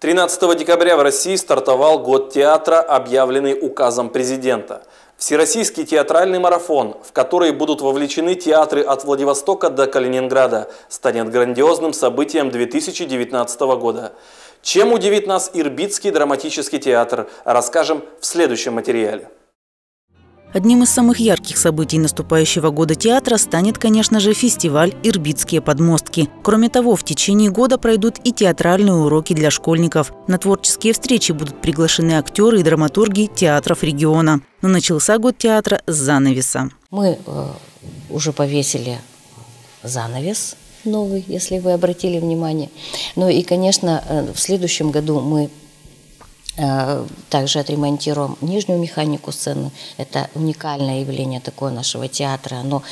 13 декабря в России стартовал год театра, объявленный указом президента. Всероссийский театральный марафон, в который будут вовлечены театры от Владивостока до Калининграда, станет грандиозным событием 2019 года. Чем удивит нас Ирбитский драматический театр, расскажем в следующем материале. Одним из самых ярких событий наступающего года театра станет, конечно же, фестиваль «Ирбитские подмостки». Кроме того, в течение года пройдут и театральные уроки для школьников. На творческие встречи будут приглашены актеры и драматурги театров региона. Но начался год театра с занавеса. Мы уже повесили занавес новый, если вы обратили внимание. Ну и, конечно, в следующем году мы также отремонтируем нижнюю механику сцены. Это уникальное явление такое нашего театра. Оно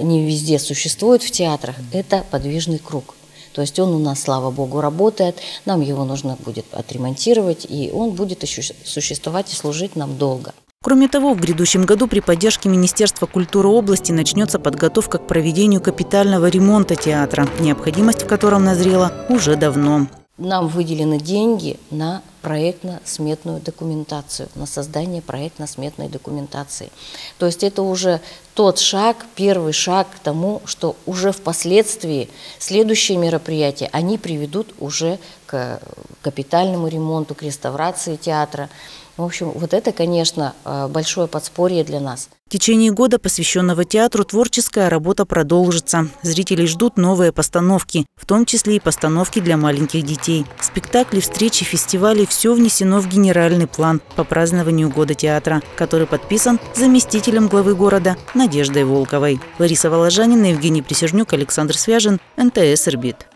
не везде существует в театрах. Это подвижный круг. То есть он у нас, слава богу, работает. Нам его нужно будет отремонтировать, и он будет еще существовать и служить нам долго. Кроме того, в грядущем году при поддержке Министерства культуры области начнется подготовка к проведению капитального ремонта театра, необходимость в котором назрела уже давно. Нам выделены деньги на проектно-сметную документацию, на создание проектно-сметной документации. То есть это уже тот шаг, первый шаг к тому, что уже впоследствии следующие мероприятия, они приведут уже к капитальному ремонту, к реставрации театра. В общем, вот это, конечно, большое подспорье для нас. В течение года, посвященного театру, творческая работа продолжится. Зрителей ждут новые постановки, в том числе и постановки для маленьких детей. Спектакли, встречи, фестивали – все внесено в генеральный план по празднованию года театра, который подписан заместителем главы города Надеждой Волковой. Лариса Воложанина, Евгений Присяжнюк, Александр Свяжин, НТС Ирбит.